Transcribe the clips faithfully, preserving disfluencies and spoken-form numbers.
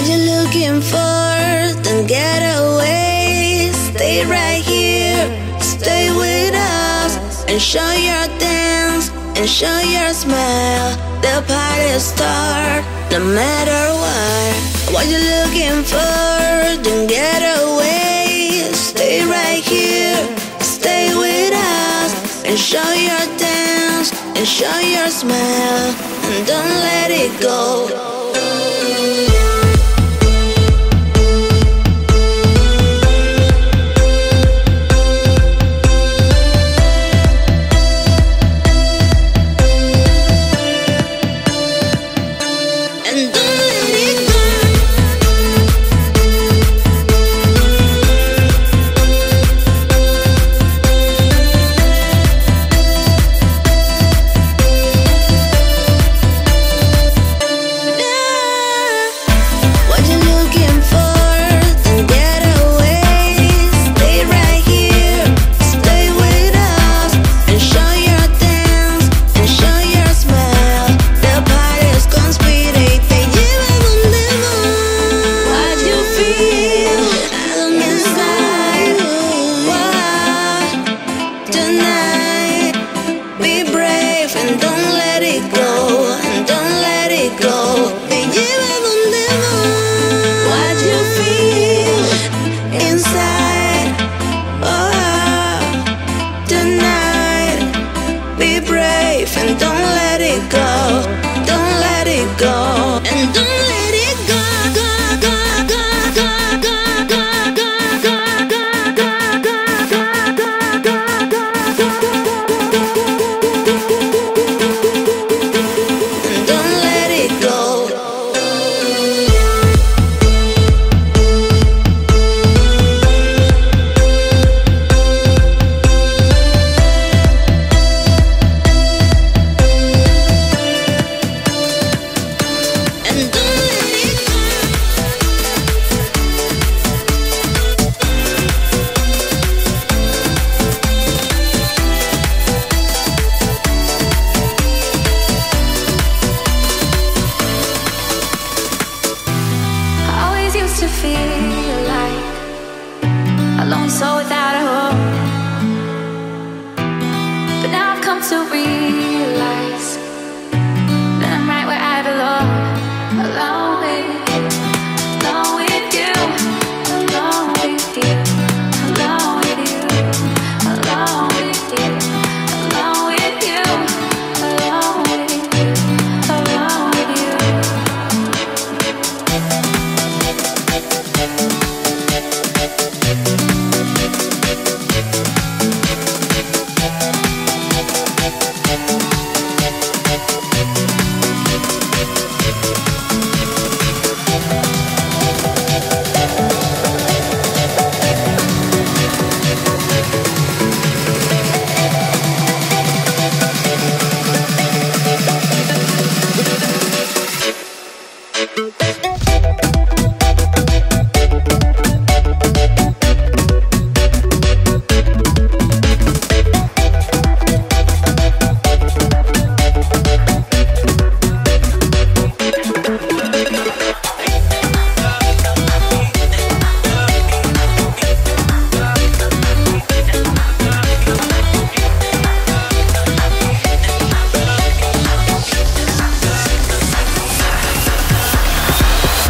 what you're looking for. Don't get away, stay right here, stay with us, and show your dance, and show your smile. The party start, no matter what. What you're looking for, don't get away, stay right here, stay with us, and show your dance, and show your smile, and don't let it go.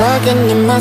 Walking in my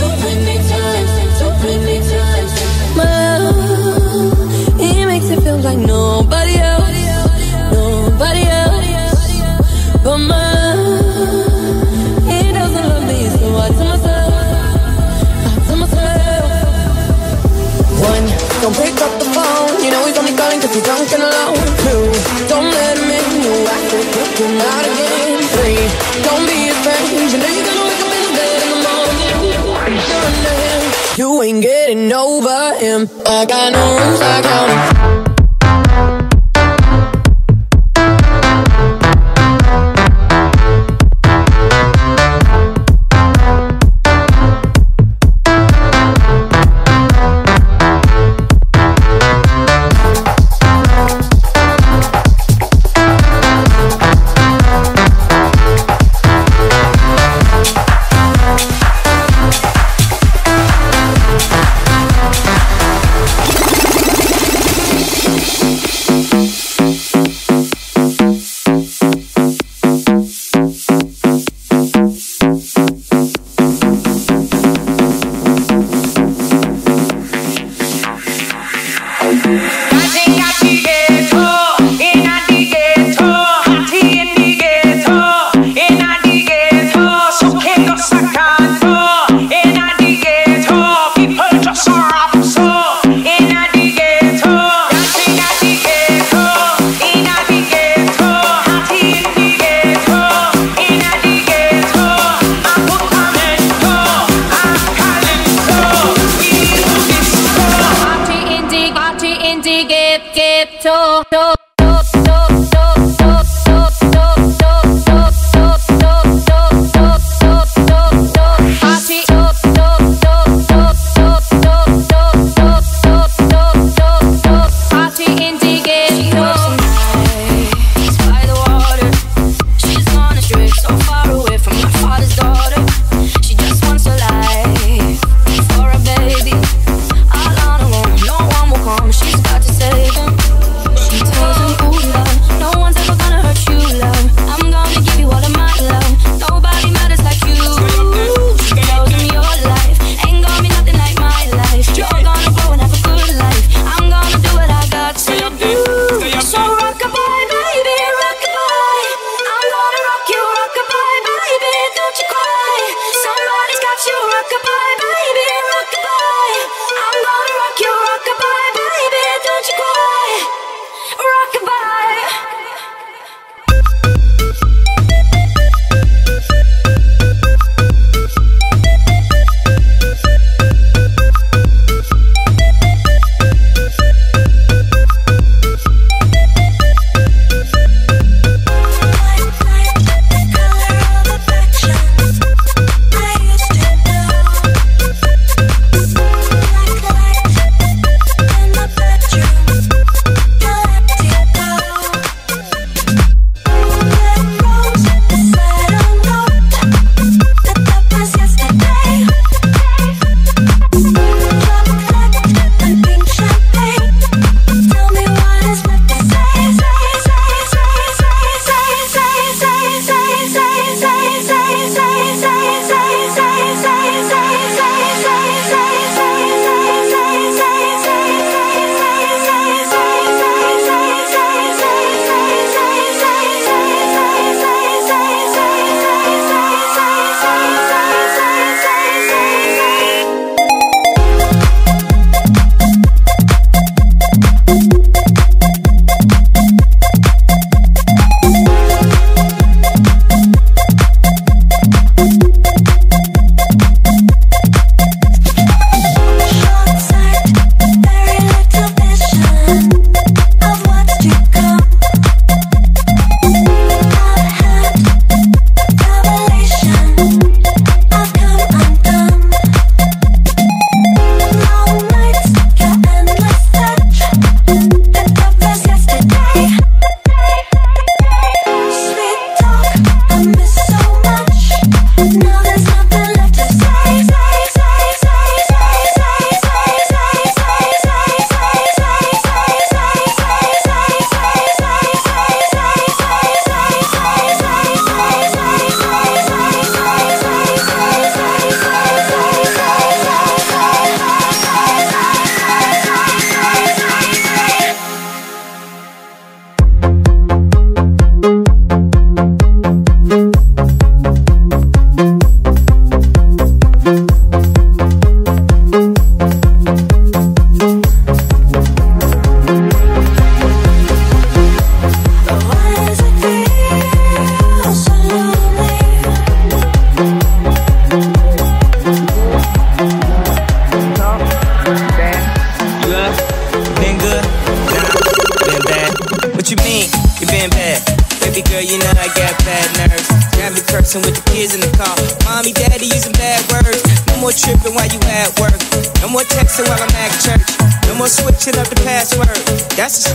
So many times, so many times. My love, he makes it feel like nobody else, nobody else. But my love, he doesn't love me, so I tell myself, I tell myself. One, don't pick up the phone. You know he's only calling cause he's drunk and alone. Two, don't let him in. You act like you're him out again. Three, don't be his friend. You know you're gonna wake up in the bed in the morning. You're under him. You ain't getting over him. I got no rules, I got him. so so so so so so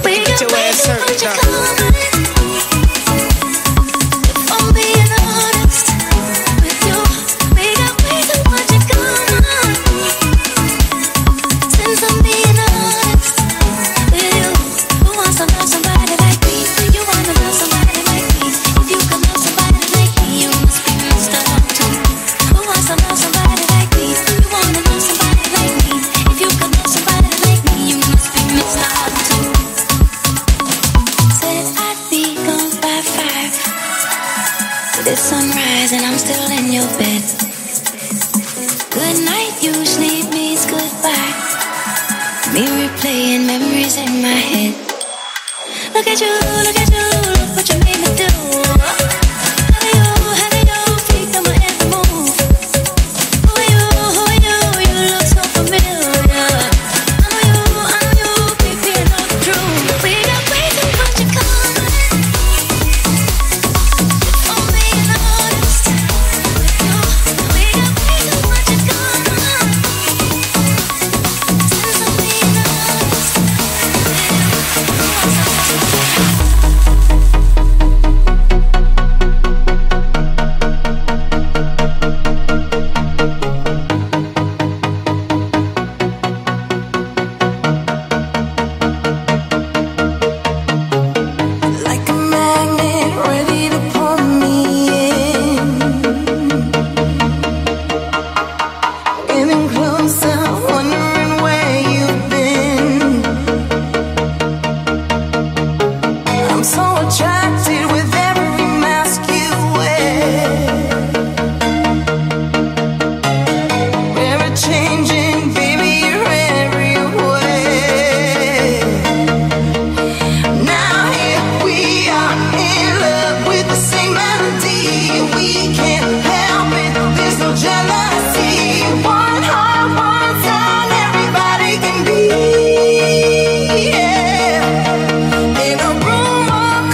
we I'm so attracted with every mask you wear. Ever changing, baby, you're everywhere. Now here we are in love with the same melody. We can't help it, there's no jealousy. One heart, one sound, everybody can be. Yeah. In a room of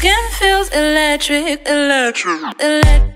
skin feels electric, electric, electric.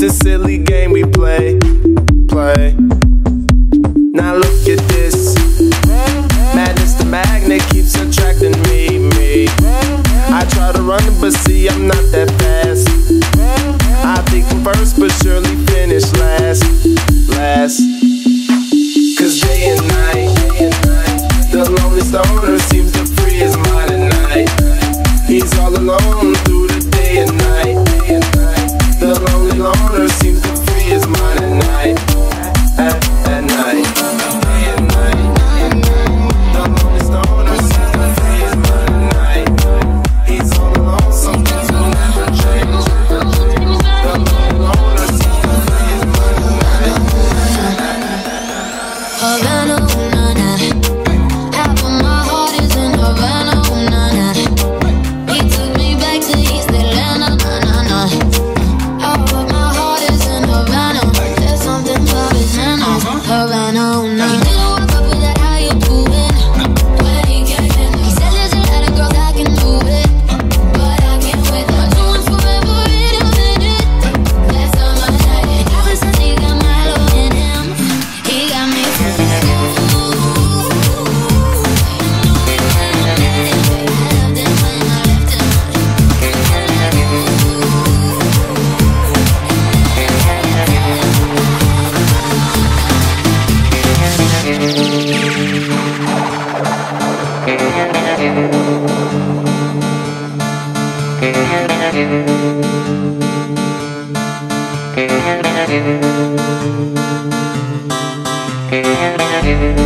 this silly game we play, play. Now look at this. Madness the magnet keeps attracting me, me. I try to run but see I'm not that fast. I think I'm first but surely finish last, last. Cause day and night, the lonely stoner seems to free his mind at night. He's all alone through the day and night. The lonely loner seems to free his mind at night. At, at night. Day and night. The lonely stoner seems to free his mind at night. He's all alone, some things will never change. The lonely loner seems to free his mind at night. Havana, ooh, na, na. Half of my heart is in Havana, ooh, na, na. He took me back to East Atlanta, na, na, na. Havana, oh no. He didn't walk up with that, how you doing? Where he came in. He said there's a lot of girls I can do it, but I can't wait. I'm doing forever in a minute. Last time I had it, ever since he got Milo in him, he got me thinking. Ooh, I loved him when I left him.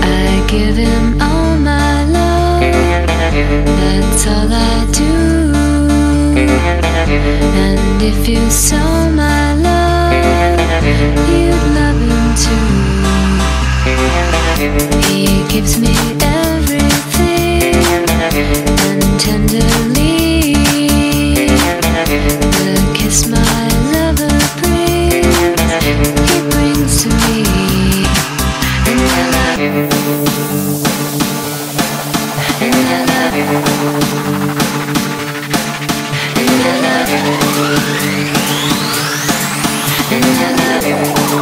I give him all my love, that's all I do. And if you saw my love, you'd love him too. He gives me everything and tenderly. The kiss my lover brings, he brings to me. And I love you, and I love you, and I love you, and I love you.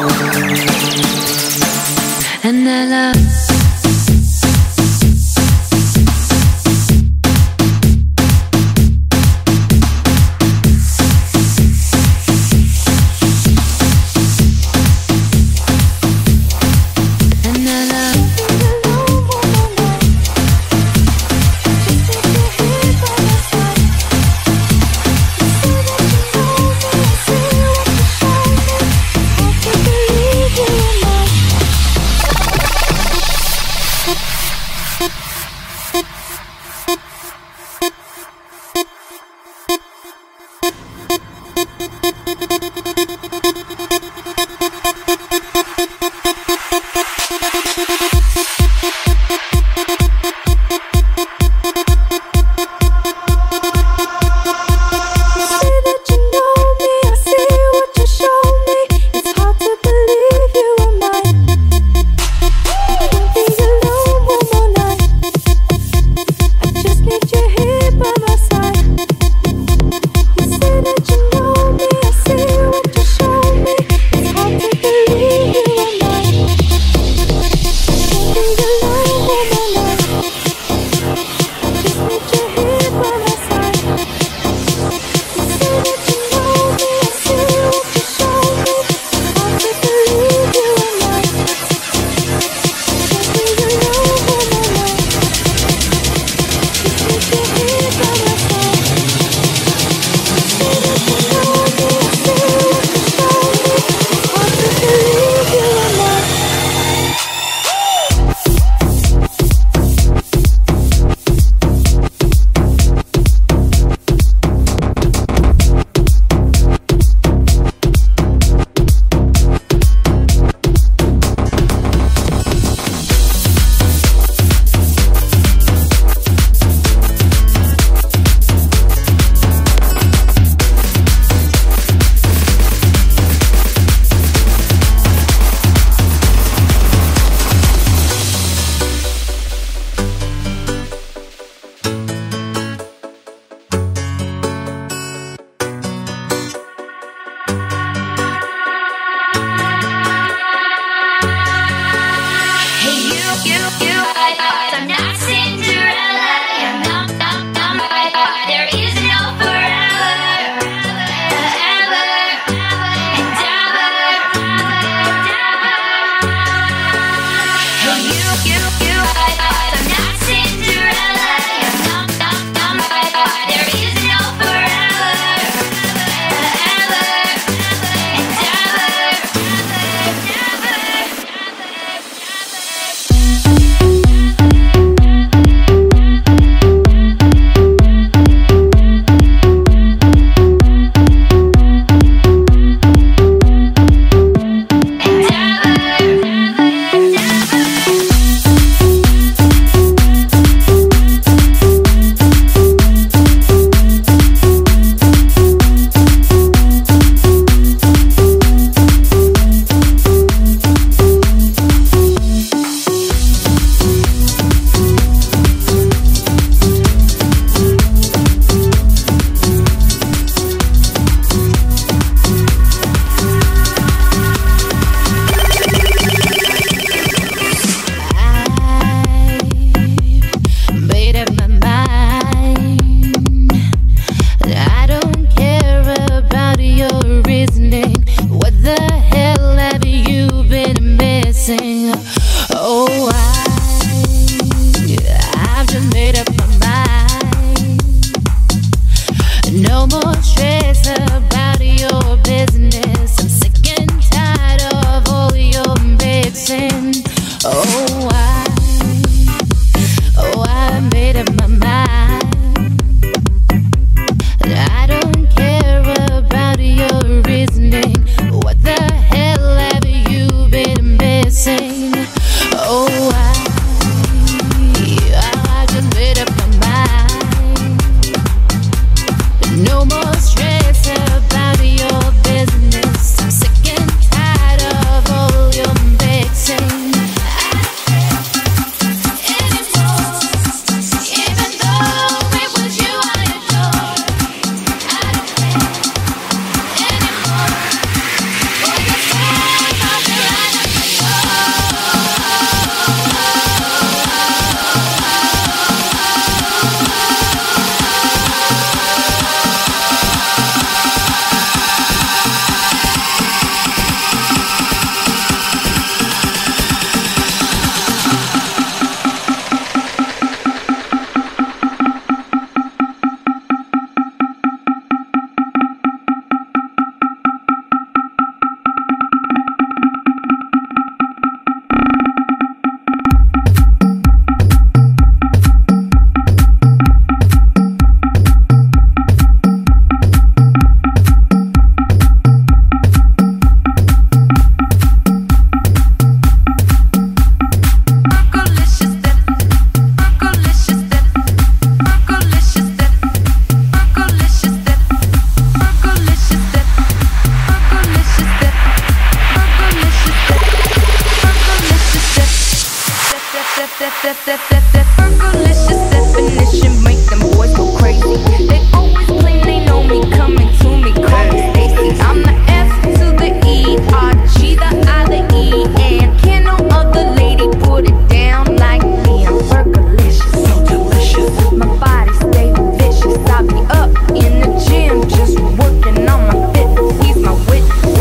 Fergalicious definition make them boys go crazy. They always claim they know me, coming to me, call me Stacy. I'm the F to the E, R, G, the I, the E, and can no other lady put it down like me. I'm fergalicious, so delicious. My body stay vicious. I be up in the gym, just working on my fitness. He's my witness.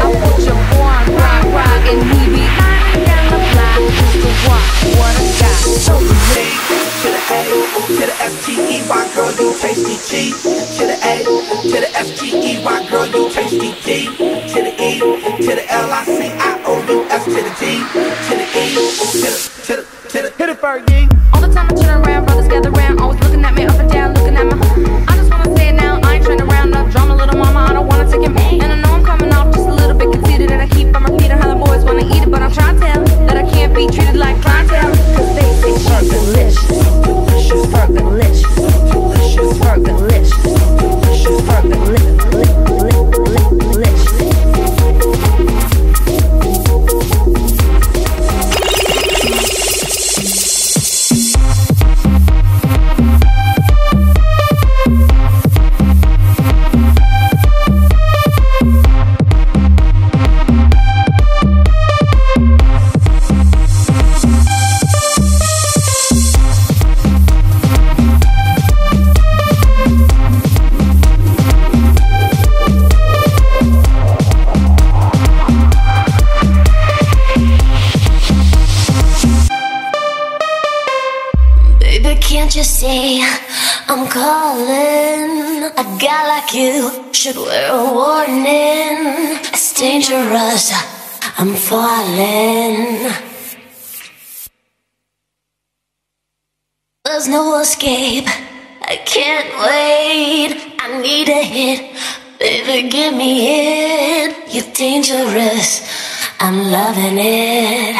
I put your boy on rock, rock, and he be high down the block. What I got, so G to the A to the F T E Y, girl you tasty. G to the A to the F T E Y, girl you tasty. D to the E to the L I C I O U F to the D to the E to the to the to the Fergie. All the time I turn around, brothers gather round, always looking at me up and down, looking at my. I just wanna say it now, I ain't trying to round up drama, little mama. I don't wanna take it, man. And I know I'm coming off just a little bit conceited, and I keep on repeating how the boys wanna eat it, but I'm trying to tell that I can't be treated like clientele. You should wear a warning. It's dangerous. I'm falling. There's no escape. I can't wait. I need a hit. Baby, give me it. You're dangerous. I'm loving it.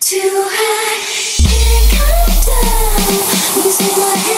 Too high. Can't come down. Losing my head.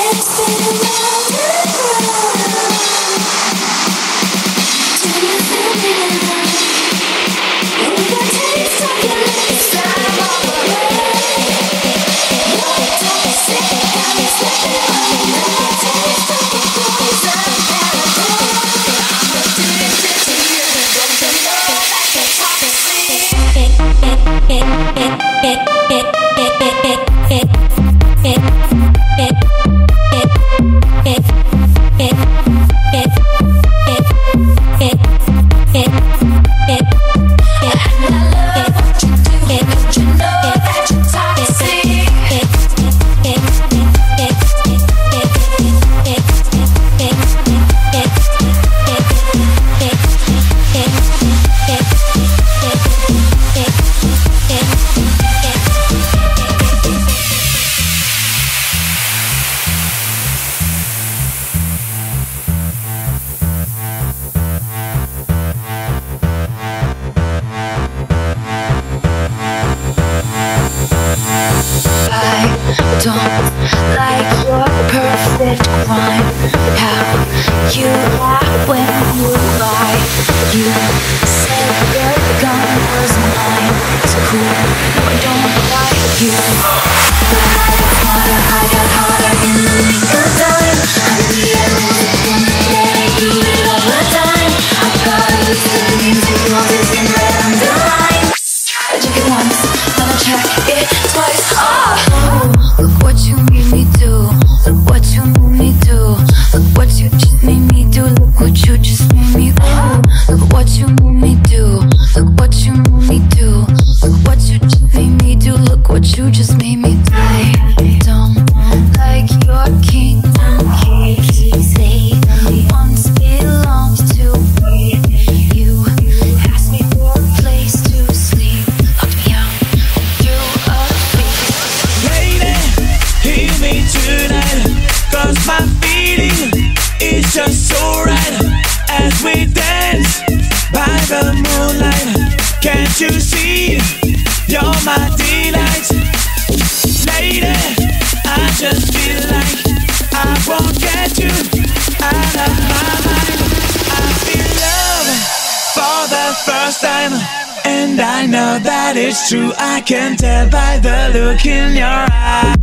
First time. And I know that it's true, I can tell by the look in your eye.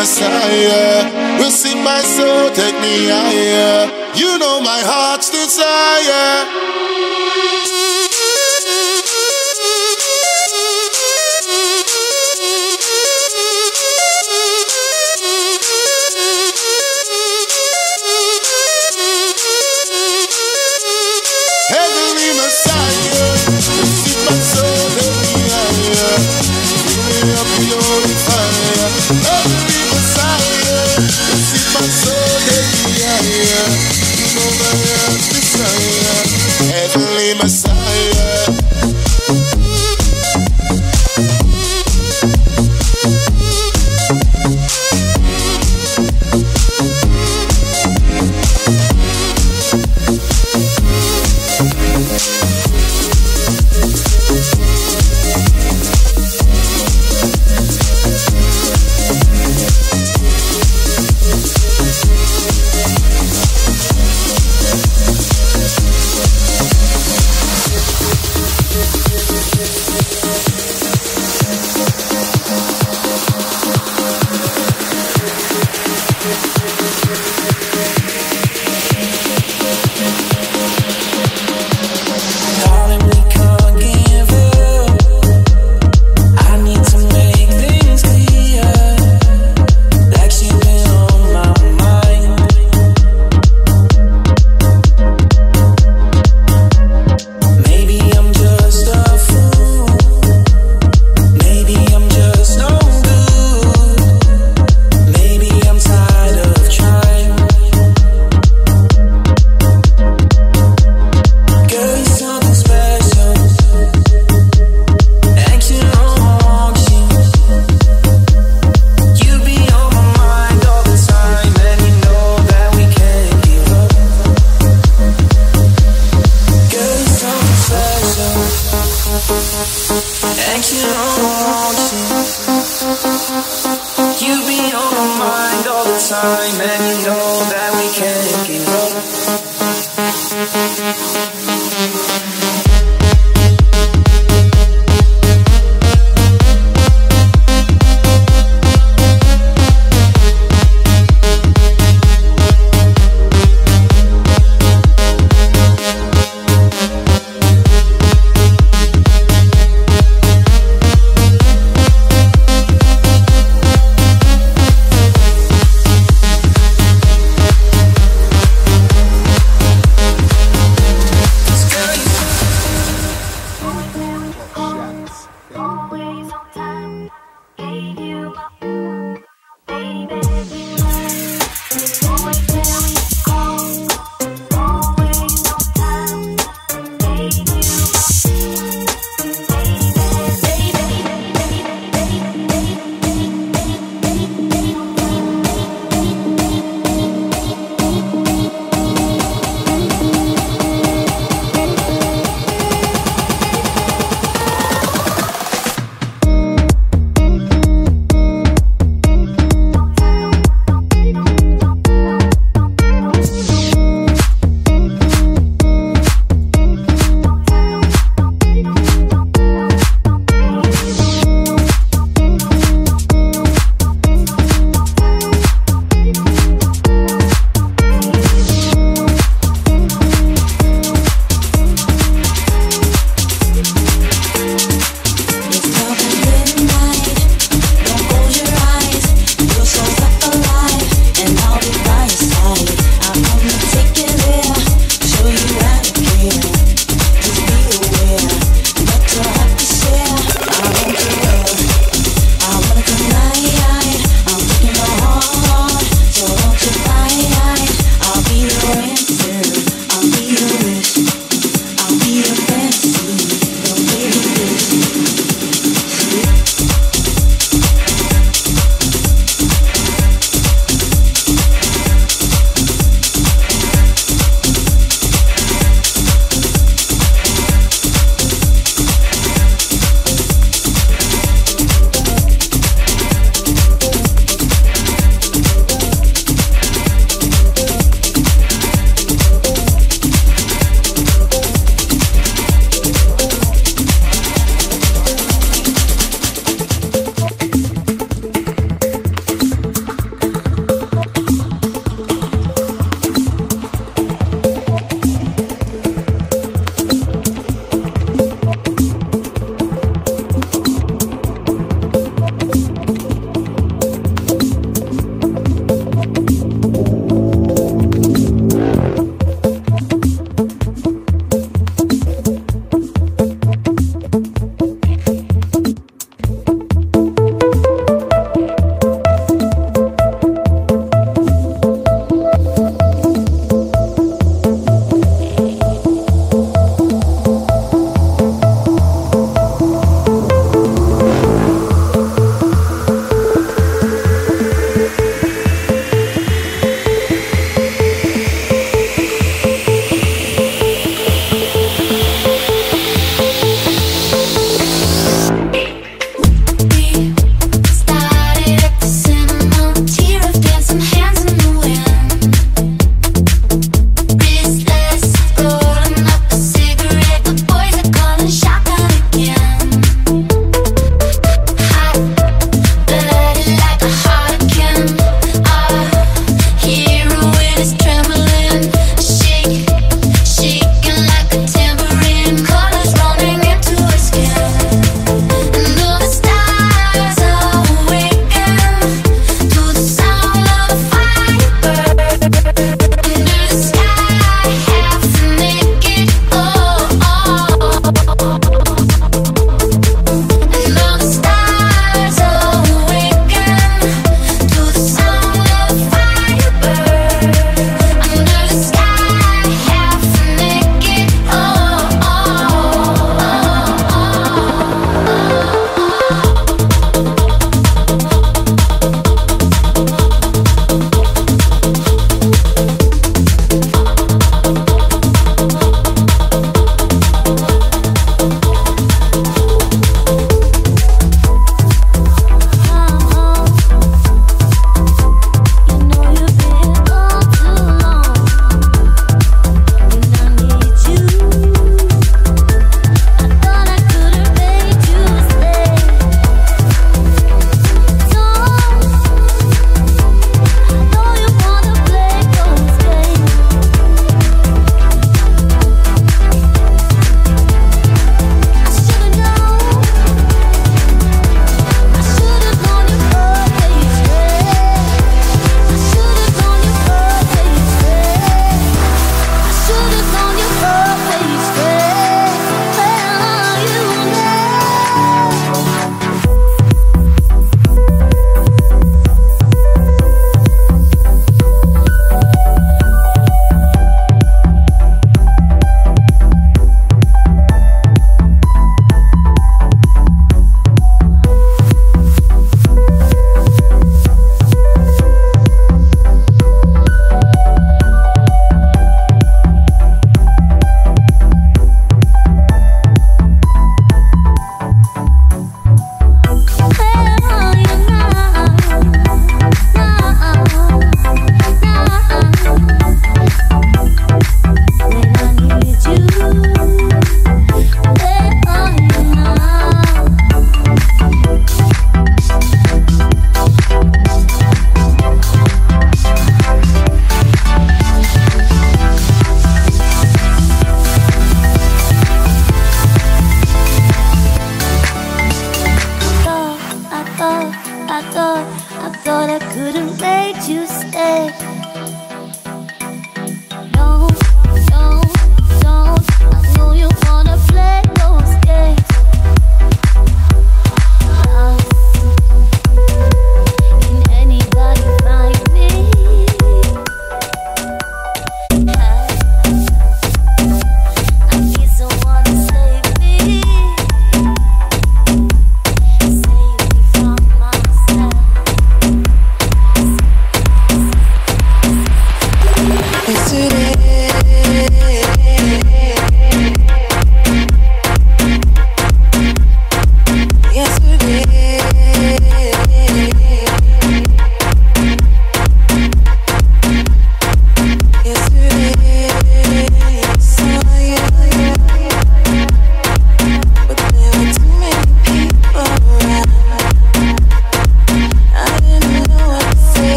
Messiah, receive my soul, take me higher. You know my heart's desire. outside, yeah. Heavenly Messiah,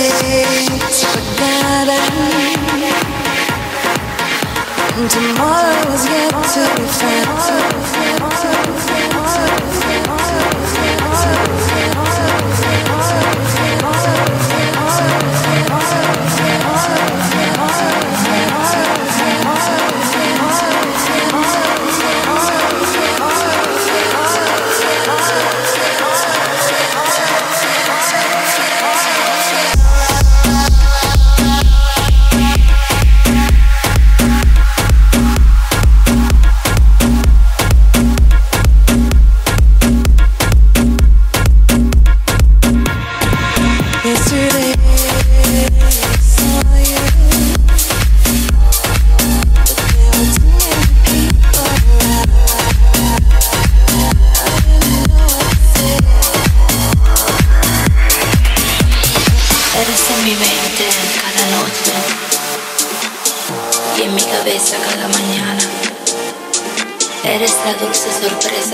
days forgotten, and tomorrow is yet to be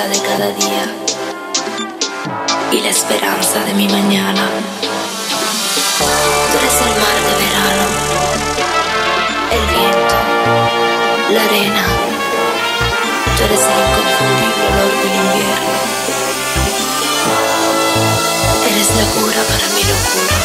de cada día y la esperanza de mi mañana. Tú eres el mar de verano, el viento, la arena. Tú eres el inconfundible olor del invierno. Eres la cura para mi locura.